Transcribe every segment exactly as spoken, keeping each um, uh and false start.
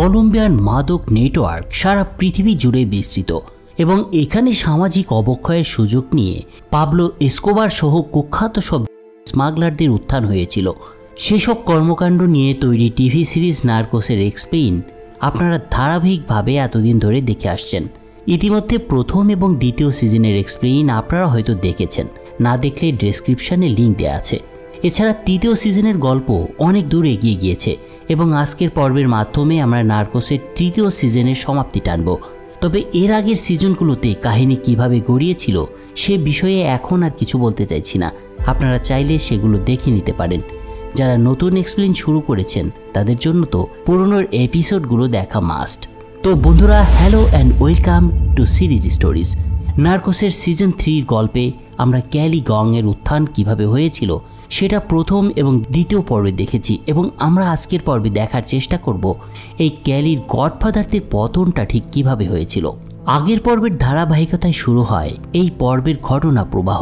Colombian মাদক network সারা পৃথিবী জুড়ে বিস্তৃত এবং এখানে সামাজিক অবক্ষয়ের সুযোগ নিয়ে পাবলো এসকোবার সহ কুখ্যাত সব স্মাগলারদের উত্থান হয়েছিল। সেসব কর্মকাণ্ড নিয়ে তৈরি টিভি সিরিজ নার্কোসের এক্সপ্লেইন আপনারা ধারাবাহিকভাবে এতদিন ধরে দেখে আসছেন। ইতিমধ্যে প্রথম এবং দ্বিতীয় সিজনের এক্সপ্লেইন আপনারা হয়তো দেখেছেন, না দেখলে ডেসক্রিপশানে লিঙ্ক দেওয়া আছে। এছাড়া তৃতীয় সিজনের গল্প অনেক দূর এগিয়ে গিয়েছে এবং আজকের পর্বের মাধ্যমে আমরা নার্কোসের তৃতীয় সিজনের সমাপ্তি টানব। তবে এর আগের সিজনগুলোতে কাহিনী কিভাবে গড়িয়েছিল সে বিষয়ে এখন আর কিছু বলতে চাইছি না, আপনারা চাইলে সেগুলো দেখে নিতে পারেন। যারা নতুন এক্সপ্লেইন শুরু করেছেন তাদের জন্য তো পুরনোর এপিসোডগুলো দেখা মাস্ট। তো বন্ধুরা, hello and welcome to series stories. নার্কোসের সিজন থ্রির গল্পে আমরা ক্যালি গংয়ের উত্থান কিভাবে হয়েছিল সেটা প্রথম এবং দ্বিতীয় পর্বে দেখেছি এবং আমরা আজকের পর্বে দেখার চেষ্টা করব এই ক্যালির গডফাদারদের পতনটা ঠিক কিভাবে হয়েছিল। আগের পর্বের ধারাবাহিকতায় শুরু হয় এই পর্বের ঘটনা প্রবাহ।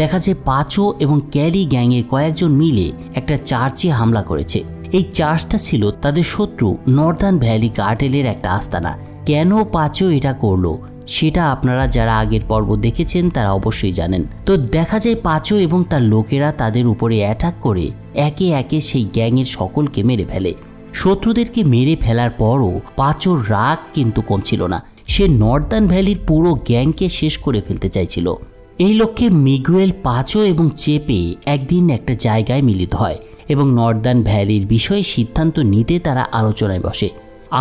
দেখা যায় পাঁচো এবং ক্যালি গ্যাংয়ের কয়েকজন মিলে একটা চার্চে হামলা করেছে। এই চার্চটা ছিল তাদের শত্রু নর্দার্ন ভ্যালি কার্টেলের একটা আস্তানা। কেন পাঁচো এটা করলো সেটা আপনারা যারা আগের পর্ব দেখেছেন তারা অবশ্যই জানেন। তো দেখা যায় পাঁচো এবং তার লোকেরা তাদের উপরে অ্যাটাক করে একে একে সেই গ্যাংয়ের সকলকে মেরে ফেলে। শত্রুদেরকে মেরে ফেলার পরও পাঁচোর রাগ কিন্তু কমছিল না, সে নর্দার্ন ভ্যালির পুরো গ্যাংকে শেষ করে ফেলতে চাইছিল। এই লক্ষ্যে মিগুয়েল পাঁচো এবং চেপে একদিন একটা জায়গায় মিলিত হয় এবং নর্দার্ন ভ্যালির বিষয়ে সিদ্ধান্ত নিতে তারা আলোচনায় বসে।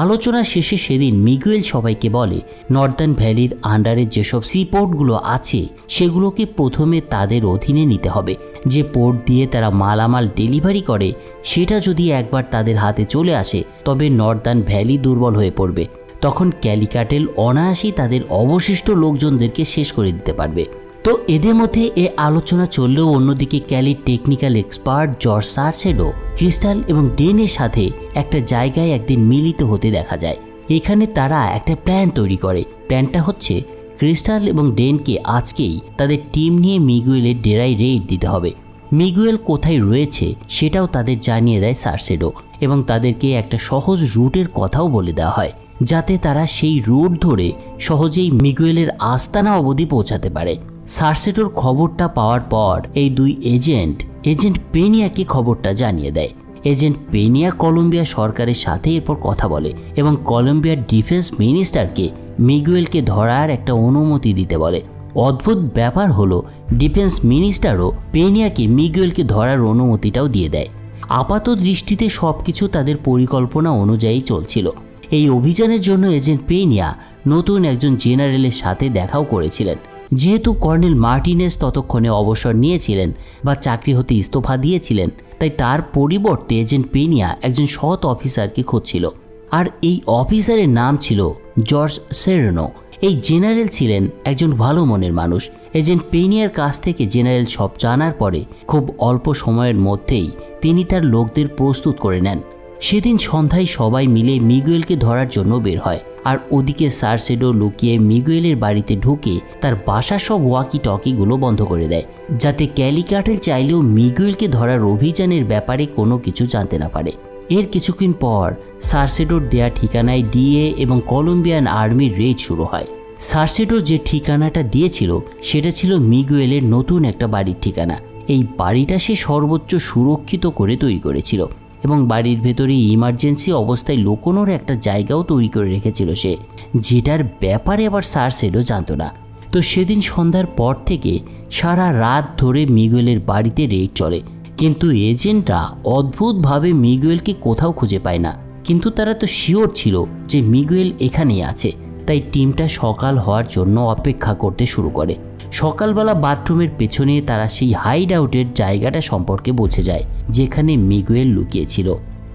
আলোচনা শেষে সেদিন মিগুয়েল সবাইকে বলে নর্দার্ন ভ্যালির আন্ডারে যেসব সি পোর্টগুলো আছে সেগুলোকে প্রথমে তাদের অধীনে নিতে হবে। যে পোর্ট দিয়ে তারা মালামাল ডেলিভারি করে সেটা যদি একবার তাদের হাতে চলে আসে তবে নর্দার্ন ভ্যালি দুর্বল হয়ে পড়বে, তখন ক্যালি কার্টেল অনায়াসেই তাদের অবশিষ্ট লোকজনদেরকে শেষ করে দিতে পারবে। তো এদের মধ্যে এ আলোচনা চললেও অন্যদিকে ক্যালির technical expert George Salcedo crystal এবং ডেনের সাথে একটা জায়গায় একদিন মিলিত হতে দেখা যায়। এখানে তারা একটা প্ল্যান তৈরি করে। প্ল্যানটা হচ্ছে ক্রিস্টাল এবং ডেনকে আজকেই তাদের টিম নিয়ে মিগুয়েলের ডেরায় রেড দিতে হবে। মিগুয়েল কোথায় রয়েছে সেটাও তাদের জানিয়ে দেয় সার্সেডো এবং তাদেরকে একটা সহজ রুটের কথাও বলে দেওয়া হয় যাতে তারা সেই রুট ধরে সহজেই মিগুয়েলের আস্তানা অবধি পৌঁছাতে পারে। সার্সেডোর খবরটা পাওয়ার পর এই দুই এজেন্ট এজেন্ট পেনিয়াকে খবরটা জানিয়ে দেয়। এজেন্ট পেনিয়া কলম্বিয়া সরকারের সাথে এরপর কথা বলে এবং কলম্বিয়ার ডিফেন্স মিনিস্টারকে মিগুয়েলকে ধরার একটা অনুমতি দিতে বলে। অদ্ভুত ব্যাপার হলো ডিফেন্স মিনিস্টারও পেনিয়াকে মিগুয়েলকে ধরার অনুমতিটাও দিয়ে দেয়। আপাত দৃষ্টিতে সব কিছু তাদের পরিকল্পনা অনুযায়ী চলছিল। এই অভিযানের জন্য এজেন্ট পেনিয়া নতুন একজন জেনারেলের সাথে দেখাও করেছিলেন। যেহেতু কর্নেল মার্টিনেজ ততক্ষণে অবসর নিয়েছিলেন বা চাকরি হতে ইস্তফা দিয়েছিলেন, তাই তার পরিবর্তে এজেন্ট পেনিয়া একজন সৎ অফিসারকে খুঁজছিল। আর এই অফিসারের নাম ছিল জর্জ সেরেনো। এই জেনারেল ছিলেন একজন ভালো মনের মানুষ। এজেন্ট পেনিয়ার কাছ থেকে জেনারেল সব জানার পরে খুব অল্প সময়ের মধ্যেই তিনি তার লোকদের প্রস্তুত করে নেন। সেদিন সন্ধ্যায় সবাই মিলে মিগুয়েলকে ধরার জন্য বের হয়। আর ওদিকে সার্সেডো লুকিয়ে মিগুয়েলের বাড়িতে ঢুকে তার বাসার সব ওয়াকি টকিগুলো বন্ধ করে দেয় যাতে ক্যালি কার্টেল চাইলেও মিগুয়েলকে ধরার অভিযানের ব্যাপারে কোনো কিছু জানতে না পারে। এর কিছুক্ষণ পর সার্সেডোর দেয়া ঠিকানায় ডিএ এবং কলম্বিয়ান আর্মির রেড শুরু হয়। সার্সেডো যে ঠিকানাটা দিয়েছিল সেটা ছিল মিগুয়েলের নতুন একটা বাড়ির ঠিকানা। এই বাড়িটা সে সর্বোচ্চ সুরক্ষিত করে তৈরি করেছিল এবং বাড়ির ভেতরে ইমার্জেন্সি অবস্থায় লুকোনোর একটা জায়গাও তৈরি করে রেখেছিল সে, যেটার ব্যাপারে আবার সার্সেডো জানতো না। তো সেদিন সন্ধ্যার পর থেকে সারা রাত ধরে মিগুয়েলের বাড়িতে রেড চলে, কিন্তু এজেন্টরা অদ্ভুতভাবে মিগুয়েলকে কোথাও খুঁজে পায় না। কিন্তু তারা তো শিওর ছিল যে মিগুয়েল এখানেই আছে, তাই টিমটা সকাল হওয়ার জন্য অপেক্ষা করতে শুরু করে। সকালবেলা বাথরুমের পেছনে তারা সেই হাইড আউটের জায়গাটা সম্পর্কে বুঝে যায় যেখানে মিগুয়েল লুকিয়েছিল।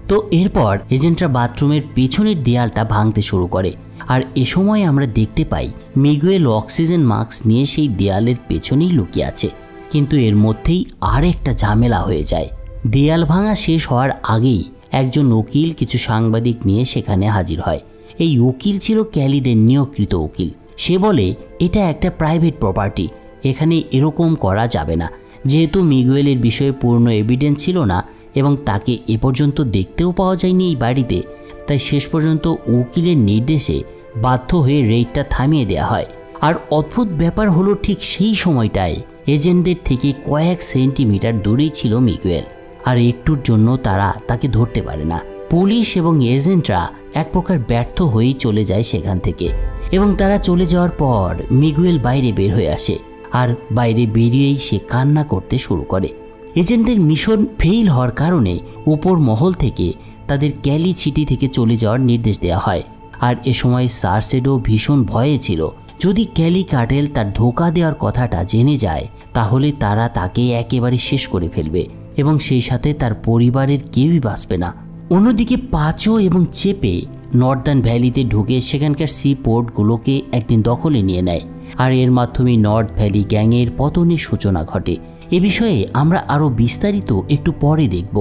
তো এরপর এজেন্টরা বাথরুমের পেছনের দেয়ালটা ভাঙতে শুরু করে। আর এ সময় আমরা দেখতে পাই মিগুয়েল অক্সিজেন মাস্ক নিয়ে সেই দেয়ালের পেছনেই লুকিয়ে আছে। কিন্তু এর মধ্যেই আরেকটা ঝামেলা হয়ে যায়। দেয়াল ভাঙা শেষ হওয়ার আগেই একজন উকিল কিছু সাংবাদিক নিয়ে সেখানে হাজির হয়। এই উকিল ছিল ক্যালিদের নিয়োগকৃত উকিল। সে বলে এটা একটা প্রাইভেট প্রপার্টি, এখানে এরকম করা যাবে না। যেহেতু মিগুয়েলের বিষয়ে পূর্ণ এভিডেন্স ছিল না এবং তাকে এ পর্যন্ত দেখতেও পাওয়া যায়নি এই বাড়িতে, তাই শেষ পর্যন্ত উকিলের নির্দেশে বাধ্য হয়ে রেইডটা থামিয়ে দেয়া হয়। আর অদ্ভুত ব্যাপার হলো ঠিক সেই সময়টায় এজেন্টদের থেকে কয়েক সেন্টিমিটার দূরেই ছিল মিগুয়েল, আর একটুর জন্য তারা তাকে ধরতে পারে না। পুলিশ এবং এজেন্টরা এক প্রকার ব্যর্থ হয়েই চলে যায় সেখান থেকে, এবং তারা চলে যাওয়ার পর মিগুয়েল বাইরে বের হয়ে আসে, আর বাইরে বেরিয়েই সে কান্না করতে শুরু করে। এজেন্টদের মিশন ফেইল হওয়ার কারণে উপর মহল থেকে তাদের ক্যালি সিটি থেকে চলে যাওয়ার নির্দেশ দেওয়া হয়। আর এ সময় সার্সেডও ভীষণ ভয়ে ছিল, যদি ক্যালি কার্টেল তার ধোঁকা দেওয়ার কথাটা জেনে যায় তাহলে তারা তাকে একেবারে শেষ করে ফেলবে এবং সেই সাথে তার পরিবারের কেউই বাঁচবে না। অন্যদিকে পাঁচও এবং চেপে নর্দার্ন ভ্যালিতে ঢুকে সেখানকার সি পোর্টগুলোকে একদিন দখলে নিয়ে নেয়, আর এর মাধ্যমে নর্থ ভ্যালি গ্যাংয়ের পতনের সূচনা ঘটে। এ বিষয়ে আমরা আরও বিস্তারিত একটু পরে দেখব।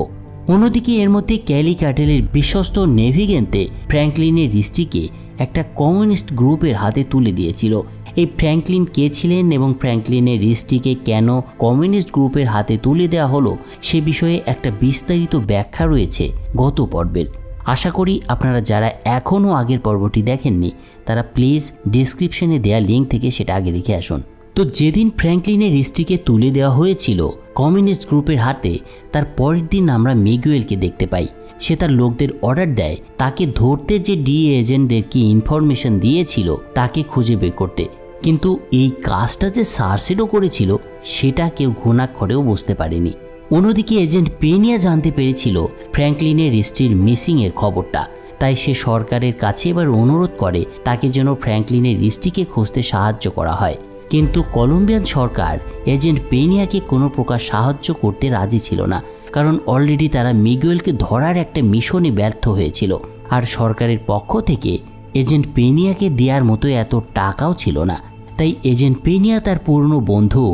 অন্যদিকে এর মধ্যে ক্যালি কার্টেলের বিশ্বস্ত নেভিগেন্তে ফ্র্যাঙ্কলিনের রিস্টিকে একটা কমিউনিস্ট গ্রুপের হাতে তুলে দিয়েছিল। এই ফ্র্যাঙ্কলিন কে ছিলেন এবং ফ্র্যাঙ্কলিনের রিস্টিকে কেন কমিউনিস্ট গ্রুপের হাতে তুলে দেওয়া হলো সে বিষয়ে একটা বিস্তারিত ব্যাখ্যা রয়েছে গত পর্বের। আশা করি আপনারা যারা এখনও আগের পর্বটি দেখেননি তারা প্লিজ ডিসক্রিপশনে দেওয়া লিঙ্ক থেকে সেটা আগে দেখে আসুন। তো যেদিন ফ্র্যাঙ্কলিনের রিস্টিকে তুলে দেওয়া হয়েছিল কমিউনিস্ট গ্রুপের হাতে, তার পরের দিন আমরা মিগুয়েলকে দেখতে পাই। সে তার লোকদের অর্ডার দেয় তাকে ধরতে যে ডি এজেন্টদেরকে ইনফরমেশন দিয়েছিল তাকে খুঁজে বের করতে, কিন্তু এই কাজটা যে সার্সেডও করেছিল সেটা কেউ ঘুণাক্ষরেও বুঝতে পারেনি। অন্যদিকে এজেন্ট পেনিয়া জানতে পেরেছিল ফ্র্যাঙ্কলিনের রিস্টির মিসিংয়ের খবরটা, তাই সে সরকারের কাছে এবার অনুরোধ করে তাকে যেন ফ্র্যাঙ্কলিনের রিস্টিকে খুঁজতে সাহায্য করা হয়, কিন্তু কলম্বিয়ান সরকার এজেন্ট পেনিয়াকে কোনো প্রকার সাহায্য করতে রাজি ছিল না, কারণ অলরেডি তারা মিগুয়েলকে ধরার একটা মিশনে ব্যর্থ হয়েছিল আর সরকারের পক্ষ থেকে এজেন্ট পেনিয়াকে দেওয়ার মতো এত টাকাও ছিল না। তাই এজেন্ট পেনিয়া তার পুরনো বন্ধু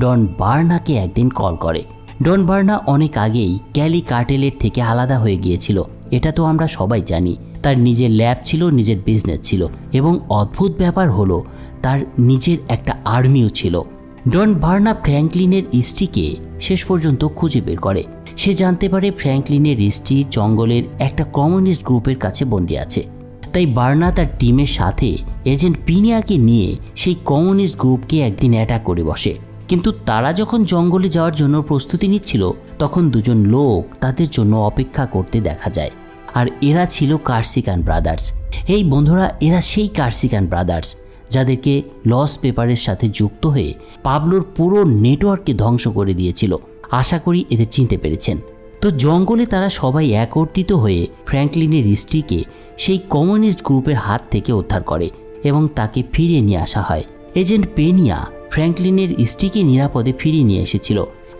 ডন বার্নাকে একদিন কল করে। ডন বার্না অনেক আগেই ক্যালি কার্টেলের থেকে আলাদা হয়ে গিয়েছিল, এটা তো আমরা সবাই জানি। তার নিজের ল্যাব ছিল, নিজের বিজনেস ছিল, এবং অদ্ভুত ব্যাপার হলো তার নিজের একটা আর্মিও ছিল। ডন বার্না ফ্র্যাঙ্কলিনের ইস্টিকে শেষ পর্যন্ত খুঁজে বের করে। সে জানতে পারে ফ্র্যাঙ্কলিনের ইস্টি জঙ্গলের একটা কমিউনিস্ট গ্রুপের কাছে বন্দী আছে, তাই বার্না তার টিমের সাথে এজেন্ট পেনিয়াকে নিয়ে সেই কমিউনিস্ট গ্রুপকে একদিন অ্যাটাক করে বসে। কিন্তু তারা যখন জঙ্গলে যাওয়ার জন্য প্রস্তুতি নিচ্ছিল তখন দুজন লোক তাদের জন্য অপেক্ষা করতে দেখা যায়, আর এরা ছিল কার্সিকান ব্রাদার্স। এই বন্ধুরা এরা সেই কার্সিকান ব্রাদার্স যাদেরকে লস পেপারের সাথে যুক্ত হয়ে পাবলোর পুরো নেটওয়ার্ককে ধ্বংস করে দিয়েছিল। আশা করি এদের চিনতে পেরেছেন। তো জঙ্গলে তারা সবাই একত্রিত হয়ে ফ্র্যাঙ্কলিনের রিস্টিকে সেই কমিউনিস্ট গ্রুপের হাত থেকে উদ্ধার করে এবং তাকে ফিরিয়ে নিয়ে আসা হয়। এজেন্ট পেনিয়া ফ্র্যাঙ্কলিনের ইস্টিকে নিরাপদে ফিরিয়ে নিয়ে এসেছিল,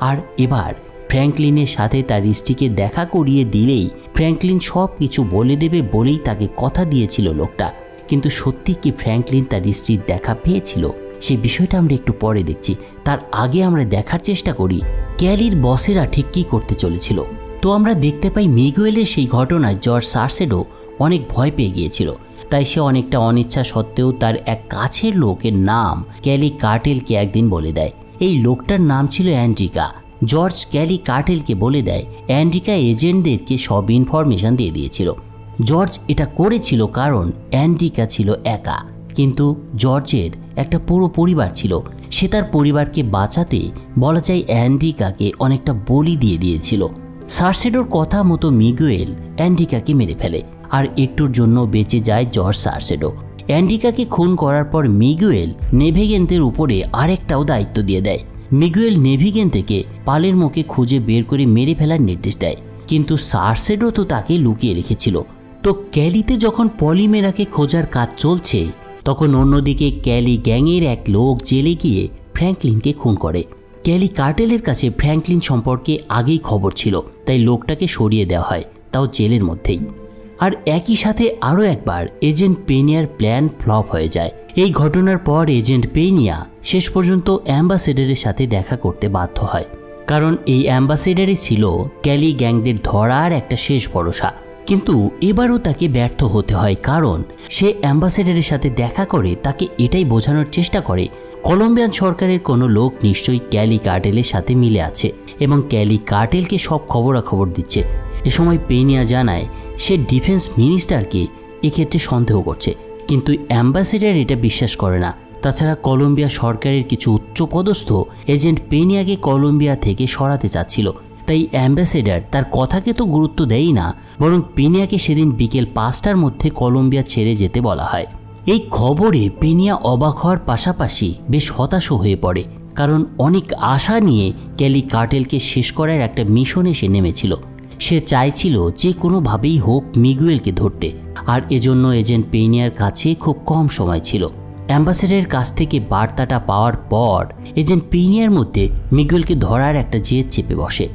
আর এবার ফ্র্যাঙ্কলিনের সাথে তার ইস্টিকে দেখা করিয়ে দিলেই ফ্র্যাঙ্কলিন সব কিছু বলে দেবে বলেই তাকে কথা দিয়েছিল লোকটা। কিন্তু সত্যি কি ফ্র্যাঙ্কলিন তার ইস্টির দেখা পেয়েছিল সেই বিষয়টা আমরা একটু পরে দেখছি। তার আগে আমরা দেখার চেষ্টা করি ক্যালির বসেরা ঠিক কী করতে চলেছিল। তো আমরা দেখতে পাই মিগুয়েলের সেই ঘটনায় জর্জ সার্সেডও অনেক ভয় পেয়ে গিয়েছিল, তাই সে অনেকটা অনিচ্ছা সত্ত্বেও তার এক কাছের লোকের নাম ক্যালি কার্টেলকে একদিন বলে দেয়। এই লোকটার নাম ছিল অ্যান্ড্রিকা। জর্জ ক্যালি কার্টেলকে বলে দেয় অ্যান্ড্রিকা এজেন্টদেরকে সব ইনফরমেশান দিয়ে দিয়েছিল। জর্জ এটা করেছিল কারণ অ্যান্ড্রিকা ছিল একা, কিন্তু জর্জের একটা পুরো পরিবার ছিল। সে তার পরিবারকে বাঁচাতে বলা যায় অ্যান্ড্রিকাকে অনেকটা বলি দিয়ে দিয়েছিল। সার্সেডোর কথা মতো মিগুয়েল অ্যান্ড্রিকাকে মেরে ফেলে, আর একটুর জন্য বেঁচে যায় জর্জ সার্সেডো। অ্যান্ড্রিকাকে খুন করার পর মিগুয়েল নেভিগেন্তের উপরে আরেকটাও দায়িত্ব দিয়ে দেয়। মিগুয়েল নেভিগেন্তেকে পালের মুখে খুঁজে বের করে মেরে ফেলার নির্দেশ দেয়, কিন্তু সার্সেডো তো তাকে লুকিয়ে রেখেছিল। তো ক্যালিতে যখন পলিমেরাকে খোঁজার কাজ চলছে তখন অন্যদিকে ক্যালি গ্যাংয়ের এক লোক জেলে গিয়ে ফ্র্যাঙ্কলিনকে খুন করে। ক্যালি কার্টেলের কাছে ফ্র্যাঙ্কলিন সম্পর্কে আগেই খবর ছিল, তাই লোকটাকে সরিয়ে দেওয়া হয়, তাও জেলের মধ্যেই। আর একই সাথে আরও একবার এজেন্ট পেনিয়ার প্ল্যান ফ্লপ হয়ে যায়। এই ঘটনার পর এজেন্ট পেনিয়া শেষ পর্যন্ত অ্যাম্বাসেডারের সাথে দেখা করতে বাধ্য হয়, কারণ এই অ্যাম্বাসেডারই ছিল ক্যালি গ্যাংদের ধরার একটা শেষ ভরসা। কিন্তু এবারও তাকে ব্যর্থ হতে হয়, কারণ সে অ্যাম্বাসেডারের সাথে দেখা করে তাকে এটাই বোঝানোর চেষ্টা করে কলম্বিয়ান সরকারের কোনো লোক নিশ্চয়ই ক্যালি কার্টেলের সাথে মিলে আছে এবং ক্যালি কার্টেলকে সব খবরাখবর দিচ্ছে। এ সময় পেনিয়া জানায় সে ডিফেন্স মিনিস্টারকে এক্ষেত্রে সন্দেহ করছে, কিন্তু অ্যাম্বাসেডার এটা বিশ্বাস করে না। তাছাড়া কলম্বিয়া সরকারের কিছু উচ্চপদস্থ এজেন্ট পেনিয়াকে কলম্বিয়া থেকে সরাতে চাচ্ছিল, তাই অ্যাম্বাসেডার তার কথাকে তো গুরুত্ব দেয়ই না, বরং পেনিয়াকে সেদিন বিকেল পাঁচটার মধ্যে কলম্বিয়া ছেড়ে যেতে বলা হয়। এই খবরে পেনিয়া অবাক হওয়ার পাশাপাশি বেশ হতাশও হয়ে পড়ে, কারণ অনেক আশা নিয়ে ক্যালি কার্টেলকে শেষ করার একটা মিশনে সে নেমেছিল। সে চাইছিল যে কোনোভাবেই হোক মিগুয়েলকে ধরতে, আর এজন্য এজেন্ট পেনিয়ার কাছে খুব কম সময় ছিল। অ্যাম্বাসেডারের কাছ থেকে বার্তাটা পাওয়ার পর এজেন্ট পেনিয়ার মধ্যে মিগুয়েলকে ধরার একটা জেদ চেপে বসে।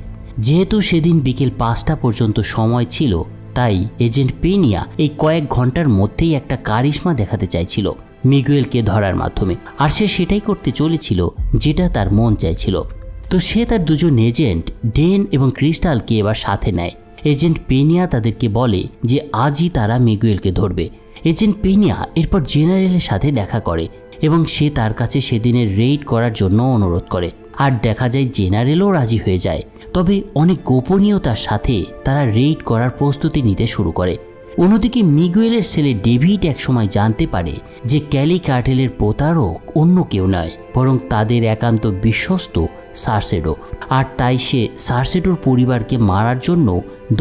যেহেতু সেদিন বিকেল পাঁচটা পর্যন্ত সময় ছিল, তাই এজেন্ট পেনিয়া এই কয়েক ঘন্টার মধ্যেই একটা কারিশমা দেখাতে চাইছিল মিগুয়েলকে ধরার মাধ্যমে, আর সে সেটাই করতে চলেছিল যেটা তার মন চাইছিল। তো সে তার দুজন এজেন্ট ডেন এবং ক্রিস্টালকে এবার সাথে নেয়। এজেন্ট পেনিয়া তাদেরকে বলে যে আজই তারা মিগুয়েলকে ধরবে। এজেন্ট পেনিয়া এরপর জেনারেলের সাথে দেখা করে এবং সে তার কাছে সেদিনের রেইড করার জন্য অনুরোধ করে, আর দেখা যায় জেনারেলও রাজি হয়ে যায়। তবে অনেক গোপনীয়তার সাথে তারা রেইড করার প্রস্তুতি নিতে শুরু করে। অন্যদিকে মিগুয়েলের ছেলে ডেভিড একসময় জানতে পারে যে ক্যালি কার্টেলের প্রতারক অন্য কেউ নয়, বরং তাদের একান্ত বিশ্বস্ত সার্সেডো, আর তাই সে সার্সেডোর পরিবারকে মারার জন্য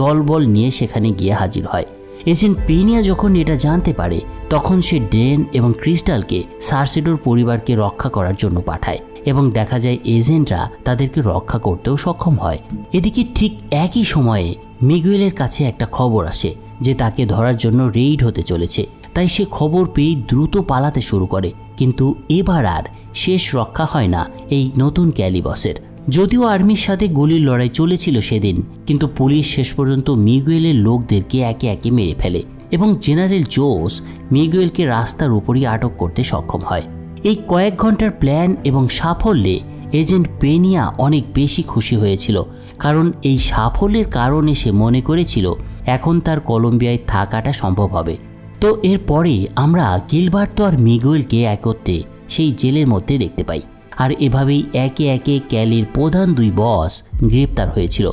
দলবল নিয়ে সেখানে গিয়ে হাজির হয়। এজেন্ট পেনিয়া যখন এটা জানতে পারে, তখন সে ডেন এবং ক্রিস্টালকে সার্সেডোর পরিবারকে রক্ষা করার জন্য পাঠায় এবং দেখা যায় এজেন্টরা তাদেরকে রক্ষা করতেও সক্ষম হয়। এদিকে ঠিক একই সময়ে মিগুয়েলের কাছে একটা খবর আসে যে তাকে ধরার জন্য রেইড হতে চলেছে, তাই সে খবর পেয়ে দ্রুত পালাতে শুরু করে। কিন্তু এবার আর শেষ রক্ষা হয় না এই নতুন ক্যালিবসের। যদিও আর্মির সাথে গুলির লড়াই চলেছিল সেদিন, কিন্তু পুলিশ শেষ পর্যন্ত মিগুয়েলের লোকদেরকে একে একে মেরে ফেলে এবং জেনারেল জোস মিগুয়েলকে রাস্তার উপরই আটক করতে সক্ষম হয়। এই কয়েক ঘন্টার প্ল্যান এবং সাফল্যে এজেন্ট পেনিয়া অনেক বেশি খুশি হয়েছিল, কারণ এই সাফল্যের কারণে সে মনে করেছিল এখন তার কলম্বিয়ায় থাকাটা সম্ভব হবে। তো এরপরে আমরা গিলবার্তো আর মিগুয়েলকে একত্রে সেই জেলের মধ্যে দেখতে পাই, আর এভাবেই একে একে ক্যালির প্রধান দুই বস গ্রেপ্তার হয়েছিল।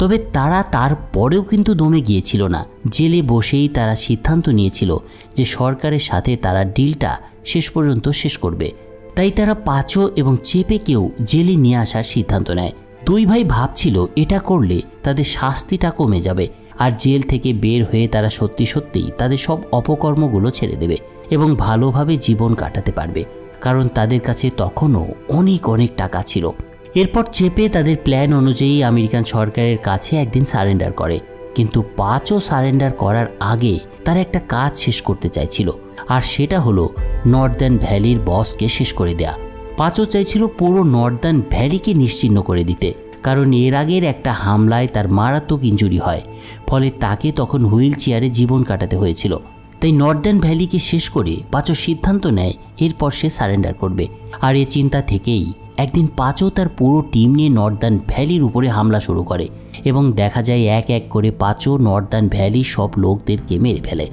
তবে তারা তারপরেও কিন্তু দমে গিয়েছিল না। জেলে বসেই তারা সিদ্ধান্ত নিয়েছিল যে সরকারের সাথে তারা ডিলটা শেষ পর্যন্ত শেষ করবে, তাই তারা পাঁচও এবং চেপেকেও জেলে নিয়ে আসার সিদ্ধান্ত নেয়। দুই ভাই ভাবছিল এটা করলে তাদের শাস্তিটা কমে যাবে, আর জেল থেকে বের হয়ে তারা সত্যি সত্যিই তাদের সব অপকর্মগুলো ছেড়ে দেবে এবং ভালোভাবে জীবন কাটাতে পারবে, কারণ তাদের কাছে তখনও অনেক অনেক টাকা ছিল। এরপর চেপে তাদের প্ল্যান অনুযায়ী আমেরিকান সরকারের কাছে একদিন সারেন্ডার করে, কিন্তু পাঁচও সারেন্ডার করার আগে তারা একটা কাজ শেষ করতে চাইছিল, আর সেটা হলো নর্দার্ন ভ্যালির বসকে শেষ করে দেয়া। পাঁচও চাইছিল পুরো নর্দার্ন ভ্যালিকে নিশ্চিহ্ন করে দিতে, কারণ এর আগের একটা হামলায় তার মারাত্মক ইনজুরি হয়, ফলে তাকে তখন হুইল চেয়ারে জীবন কাটাতে হয়েছিল। তাই নর্দার্ন ভ্যালিকে শেষ করে পাঁচও সিদ্ধান্ত নেয় এরপর সে সারেন্ডার করবে, আর এ চিন্তা থেকেই একদিন পাঁচও তার পুরো টিম নিয়ে নর্দার্ন ভ্যালির উপরে হামলা শুরু করে এবং দেখা যায় এক এক করে পাঁচও নর্দার্ন ভ্যালির সব লোকদেরকে মেরে ফেলে।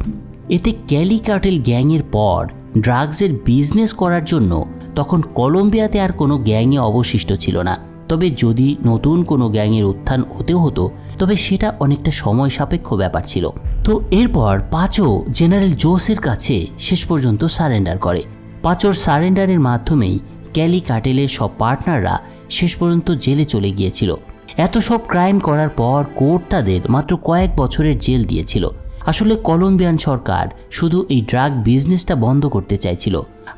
এতে ক্যালি কার্টেল গ্যাংয়ের পর ড্রাগসের বিজনেস করার জন্য তখন কলম্বিয়াতে আর কোনো গ্যাংই অবশিষ্ট ছিল না। তবে যদি নতুন কোনো গ্যাংয়ের উত্থান হতেও হতো, তবে সেটা অনেকটা সময় সাপেক্ষ ব্যাপার ছিল। তো এরপর পাঁচও জেনারেল জোসের কাছে শেষ পর্যন্ত সারেন্ডার করে। পাঁচোর সারেন্ডারের মাধ্যমেই ক্যালি কার্টেলের সব পার্টনাররা শেষ পর্যন্ত জেলে চলে গিয়েছিল। এত সব ক্রাইম করার পর কোর্ট তাদের মাত্র কয়েক বছরের জেল দিয়েছিল। আসলে কলম্বিয়ান সরকার শুধু এই ড্রাগ বিজনেসটা বন্ধ করতে চাইছিল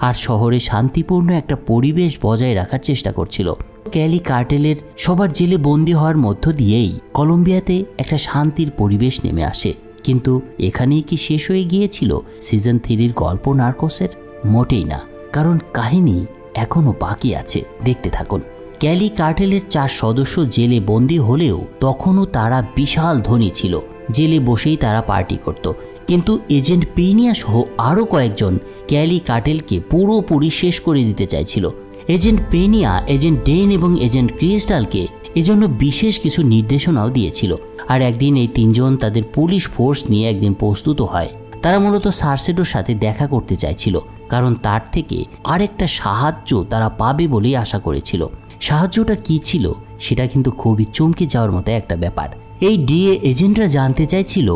আর শহরে শান্তিপূর্ণ একটা পরিবেশ বজায় রাখার চেষ্টা করছিল। ক্যালি কার্টেলের সবার জেলে বন্দী হওয়ার মধ্য দিয়েই কলম্বিয়াতে একটা শান্তির পরিবেশ নেমে আসে। কিন্তু এখানেই কি শেষ হয়ে গিয়েছিল সিজন থ্রির গল্প নার্কোসের? মোটেই না, কারণ কাহিনী এখনও বাকি আছে। দেখতে থাকুন। ক্যালি কার্টেলের চার সদস্য জেলে বন্দী হলেও তখনও তারা বিশাল ধনী ছিল। জেলে বসেই তারা পার্টি করত, কিন্তু এজেন্ট পেনিয়া সহ আরও কয়েকজন ক্যালি কার্টেলকে পুরোপুরি শেষ করে দিতে চাইছিল। এজেন্ট পেনিয়া, এজেন্ট ডেন এবং এজেন্ট ক্রিস্টালকে এজন্য বিশেষ কিছু নির্দেশনাও দিয়েছিল। আর একদিন এই তিনজন তাদের পুলিশ ফোর্স নিয়ে একদিন প্রস্তুত হয়। তারা মূলত সার্সেডোর সাথে দেখা করতে চাইছিল, কারণ তার থেকে আরেকটা সাহায্য তারা পাবে বলেই আশা করেছিল। সাহায্যটা কী ছিল সেটা কিন্তু খুবই চমকে যাওয়ার মতো একটা ব্যাপার। এই ডিএ এজেন্টরা জানতে চাইছিল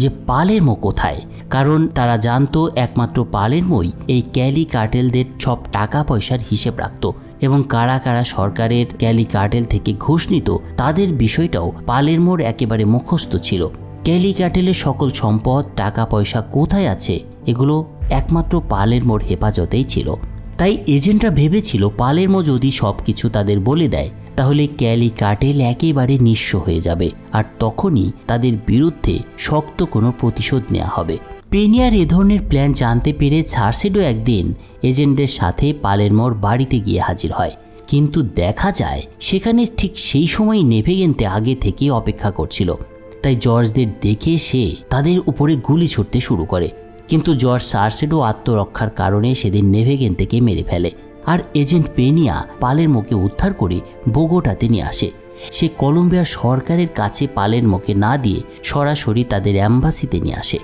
যে পালের্মো কোথায়, কারণ তারা জানতো একমাত্র পালের্মোই এই ক্যালি কার্টেলদের সব টাকা পয়সার হিসেব রাখত এবং কারা কারা সরকারের ক্যালি কার্টেল থেকে ঘুষ নিত তাদের বিষয়টাও পালের্মোর একেবারে মুখস্থ ছিল। ক্যালি কার্টেলের সকল সম্পদ, টাকা পয়সা কোথায় আছে এগুলো একমাত্র পালের্মোর হেফাজতেই ছিল। তাই এজেন্টরা ভেবেছিল পালের্মো যদি সব কিছু তাদের বলে দেয় তাহলে ক্যালি কার্টেল একেবারে নিঃস্ব হয়ে যাবে আর তখনই তাদের বিরুদ্ধে শক্ত কোনো প্রতিশোধ নেওয়া হবে। পেনিয়ার এ ধরনের প্ল্যান জানতে পেরে সার্সেডো একদিন এজেন্টদের সাথে পালের্মোর বাড়িতে গিয়ে হাজির হয়, কিন্তু দেখা যায় সেখানে ঠিক সেই সময় নেভেগেন্তে আগে থেকে অপেক্ষা করছিল। তাই জর্জদের দেখে সে তাদের উপরে গুলি ছুটতে শুরু করে, কিন্তু জর্জ সার্সেডো আত্মরক্ষার কারণে সেদিন নেভেগেন্তেকে মেরে ফেলে আর এজেন্ট পেনিয়া পালের্মোকে উদ্ধার করে বোগোটাতে নিয়ে আসে। সে কলম্বিয়ার সরকারের কাছে পালের্মোকে না দিয়ে সরাসরি তাদের অ্যাম্বাসিতে নিয়ে আসে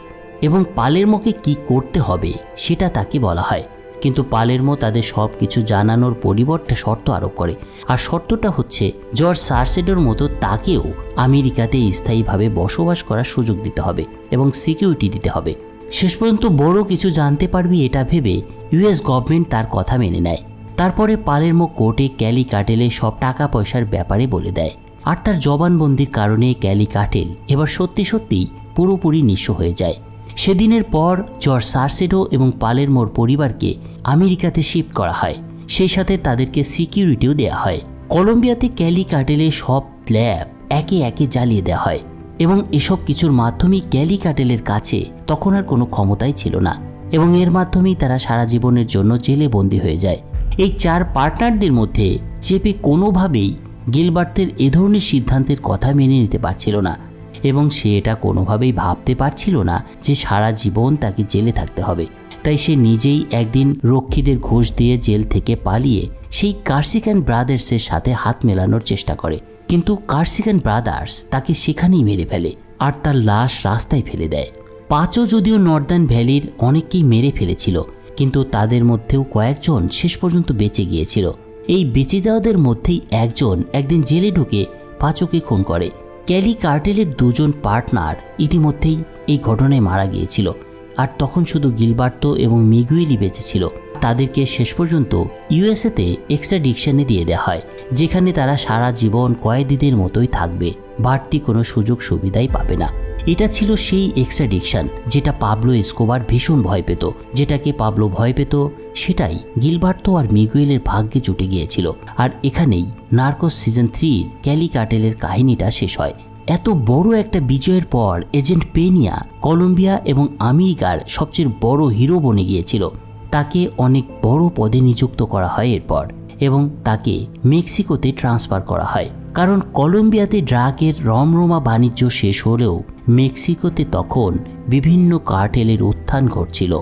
এবং পালের্মোকে কি করতে হবে সেটা তাকে বলা হয়, কিন্তু পালের্মো তাদের সব কিছু জানানোর পরিবর্তে শর্ত আরোপ করে। আর শর্তটা হচ্ছে জর্জ সার্সেডোর মতো তাকেও আমেরিকাতে স্থায়ীভাবে বসবাস করার সুযোগ দিতে হবে এবং সিকিউরিটি দিতে হবে। শেষ পর্যন্ত বড় কিছু জানতে পারবি এটা ভেবে ইউএস গভর্নমেন্ট তার কথা মেনে নেয়। তারপরে পালের্মো কোর্টে ক্যালি কার্টেলে সব টাকা পয়সার ব্যাপারে বলে দেয় আর তার জবানবন্দির কারণে ক্যালি কার্টেল এবার সত্যি সত্যিই পুরোপুরি নিঃস্ব হয়ে যায়। সেদিনের পর জর্জ সার্সেডো এবং পালের্মোর পরিবারকে আমেরিকাতে শিফট করা হয়, সেই সাথে তাদেরকে সিকিউরিটিও দেওয়া হয়। কলম্বিয়াতে ক্যালি কার্টেলে সব ল্যাব একে একে জ্বালিয়ে দেওয়া হয় এবং এসব কিছুর মাধ্যমেই ক্যালি কার্টেলের কাছে তখন আর কোনো ক্ষমতাই ছিল না এবং এর মাধ্যমেই তারা সারা জীবনের জন্য জেলে বন্দী হয়ে যায়। এই চার পার্টনারদের মধ্যে চেপে কোনোভাবেই গিলবার্টের এ ধরনের সিদ্ধান্তের কথা মেনে নিতে পারছিল না এবং সে এটা কোনোভাবেই ভাবতে পারছিল না যে সারা জীবন তাকে জেলে থাকতে হবে। তাই সে নিজেই একদিন রক্ষীদের ঘুষ দিয়ে জেল থেকে পালিয়ে সেই কার্সিকান ব্রাদার্সের সাথে হাত মেলানোর চেষ্টা করে, কিন্তু কার্সিকান ব্রাদার্স তাকে সেখানেই মেরে ফেলে আর তার লাশ রাস্তায় ফেলে দেয়। পাঁচও যদিও নর্দার্ন ভ্যালির অনেককেই মেরে ফেলেছিল, কিন্তু তাদের মধ্যেও কয়েকজন শেষ পর্যন্ত বেঁচে গিয়েছিল। এই বেঁচে যাওয়াদের মধ্যেই একজন একদিন জেলে ঢুকে পাঁচকে খুন করে। ক্যালি কার্টেলের দুজন পার্টনার ইতিমধ্যেই এই ঘটনায় মারা গিয়েছিল আর তখন শুধু গিলবার্তো এবং মিগুয়েলই বেঁচেছিল। তাদেরকে শেষ পর্যন্ত ইউএসএতে এক্সট্রাডিকশনে দিয়ে দেওয়া হয়, যেখানে তারা সারা জীবন কয়েদিদের মতোই থাকবে, বাড়তি কোনো সুযোগ সুবিধাই পাবে না। এটা ছিল সেই এক্সট্রাডিকশন যেটা পাবলো এসকোবার ভীষণ ভয় পেত। যেটাকে পাবলো ভয় পেত সেটাই গিলবার্তো আর মিগুয়েলের ভাগ্যে জুটে গিয়েছিল। আর এখানেই নার্কোস সিজন থ্রির ক্যালি কার্টেলের কাহিনীটা শেষ হয়। এত বড় একটা বিজয়ের পর এজেন্ট পেনিয়া কলম্বিয়া এবং আমেরিকার সবচেয়ে বড় হিরো বনে গিয়েছিল। তাকে অনেক বড় পদে নিযুক্ত করা হয় এরপর এবং তাকে মেক্সিকোতে ট্রান্সফার করা হয়, কারণ কলম্বিয়াতে ড্রাগের রমরমা বাণিজ্য শেষ হলেও মেক্সিকোতে তখন বিভিন্ন কার্টেলের উত্থান ঘটছিল।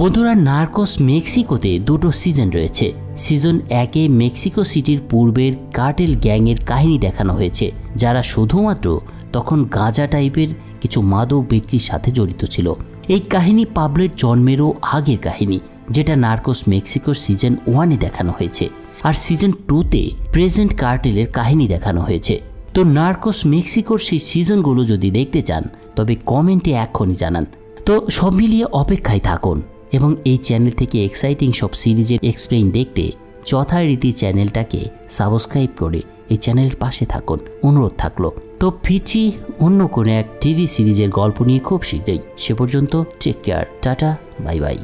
বন্ধুরা, নার্কোস মেক্সিকোতে দুটো সিজন রয়েছে। সিজন একে মেক্সিকো সিটির পূর্বের কার্টেল গ্যাংয়ের কাহিনী দেখানো হয়েছে, যারা শুধুমাত্র তখন গাঁজা টাইপের কিছু মাদক বিক্রির সাথে জড়িত ছিল। এই কাহিনী পাবলোর জন্মেরও আগের কাহিনী, যেটা নার্কোস মেক্সিকোর সিজন ওয়ানে দেখানো হয়েছে। আর সিজন টুতে প্রেজেন্ট কার্টেলের কাহিনী দেখানো হয়েছে। তো নার্কোস মেক্সিকোর সেই সিজনগুলো যদি দেখতে চান তবে কমেন্টে এখনই জানান। তো সব মিলিয়ে অপেক্ষায় থাকুন এবং এই চ্যানেল থেকে এক্সাইটিং সব সিরিজের এক্সপ্লেইন দেখতে যথারীতি চ্যানেলটাকে সাবস্ক্রাইব করে এই চ্যানেলের পাশে থাকুন, অনুরোধ থাকলো। তো ফিরছি অন্য কোনো এক টিভি সিরিজের গল্প নিয়ে খুব শীঘ্রই। সে পর্যন্ত take care, tata, bye by.